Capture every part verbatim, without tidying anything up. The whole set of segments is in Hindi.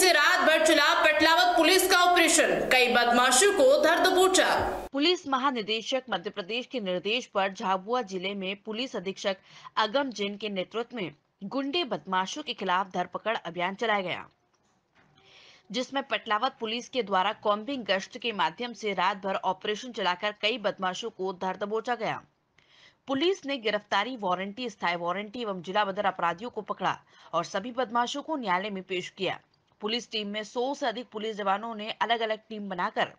से रात भर चला पेटलावद पुलिस का ऑपरेशन, कई बदमाशों को धर दबोचा। पुलिस महा निदेशक मध्य प्रदेश के निर्देश पर झाबुआ जिले में पुलिस अधीक्षक अगम जैन के नेतृत्व में गुंडे बदमाशों के खिलाफ धरपकड़ अभियान चलाया गया, जिसमें पेटलावद पुलिस के द्वारा कॉम्बिंग गश्त के माध्यम से रात भर ऑपरेशन चलाकर कई बदमाशों को धर दबोचा गया। पुलिस ने गिरफ्तारी वारंटी, स्थायी वारंटी एवं जिला बदर अपराधियों को पकड़ा और सभी बदमाशों को न्यायालय में पेश किया। पुलिस टीम में सौ से अधिक पुलिस जवानों ने अलग अलग टीम बनाकर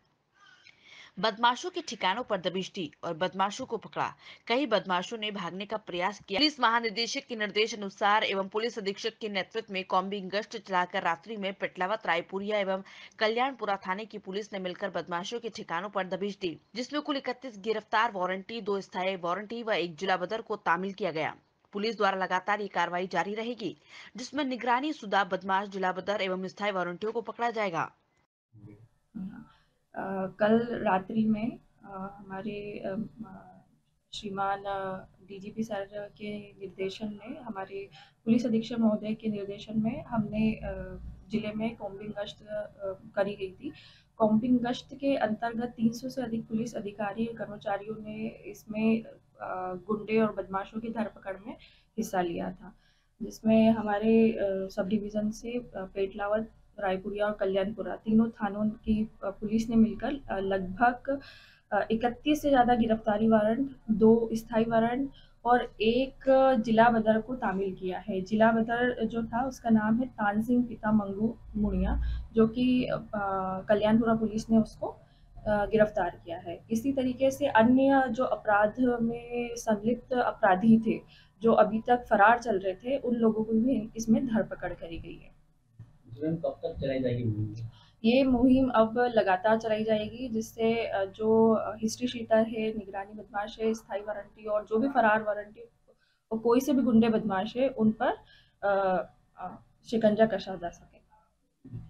बदमाशों के ठिकानों पर दबिश दी और बदमाशों को पकड़ा। कई बदमाशों ने भागने का प्रयास किया। पुलिस महानिदेशक के निर्देश अनुसार एवं पुलिस अधीक्षक के नेतृत्व में कॉम्बिंग गश्त चलाकर रात्रि में पेटलावद, रायपुरिया एवं कल्याणपुरा थाने की पुलिस ने मिलकर बदमाशों के ठिकानों पर दबिश दी, जिसमें कुल इकतीस गिरफ्तार वारंटी, दो स्थायी वारंटी व एक जिला बदर को तामील किया गया। पुलिस द्वारा लगातार ये कार्रवाई जारी रहेगी, जिसमें निगरानी सुधा बदमाश, जिला बदर एवं स्थायी वारंटियों को पकड़ा जाएगा। Uh, कल रात्रि में uh, हमारे uh, श्रीमान uh, डीजीपी सर के निर्देशन में, हमारे पुलिस अधीक्षक महोदय के निर्देशन में हमने uh, जिले में कॉम्बिंग गश्त uh, करी गई थी। कॉम्बिंग गश्त के अंतर्गत तीन सौ से अधिक पुलिस अधिकारी और कर्मचारियों ने इसमें uh, गुंडे और बदमाशों की धरपकड़ में हिस्सा लिया था, जिसमें हमारे uh, सब डिवीज़न से uh, पेटलावद, रायपुरिया और कल्याणपुरा तीनों थानों की पुलिस ने मिलकर लगभग इकतीस से ज़्यादा गिरफ्तारी वारंट, दो स्थायी वारंट और एक जिला बदर को तामील किया है। जिला बदर जो था उसका नाम है तान सिंह पिता मंगू मुनिया, जो कि कल्याणपुरा पुलिस ने उसको गिरफ्तार किया है। इसी तरीके से अन्य जो अपराध में संलिप्त अपराधी थे, जो अभी तक फरार चल रहे थे, उन लोगों को भी इसमें धरपकड़ करी गई है। कब तक चलाई जाएगी ये मुहिम? अब लगातार चलाई जाएगी, जिससे जो हिस्ट्री शीटर है, निगरानी बदमाश है, स्थायी वारंटी और जो भी फरार वारंटी और कोई से भी गुंडे बदमाश है, उन पर शिकंजा कसा जा सके।